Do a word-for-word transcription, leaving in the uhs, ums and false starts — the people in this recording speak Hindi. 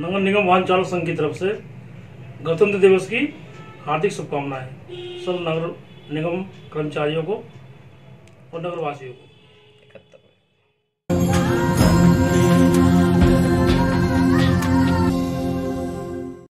नगर निगम वाहन चालक संघ की तरफ से गणतंत्र दिवस की हार्दिक शुभकामनाएं सब नगर निगम कर्मचारियों को और नगरवासियों को।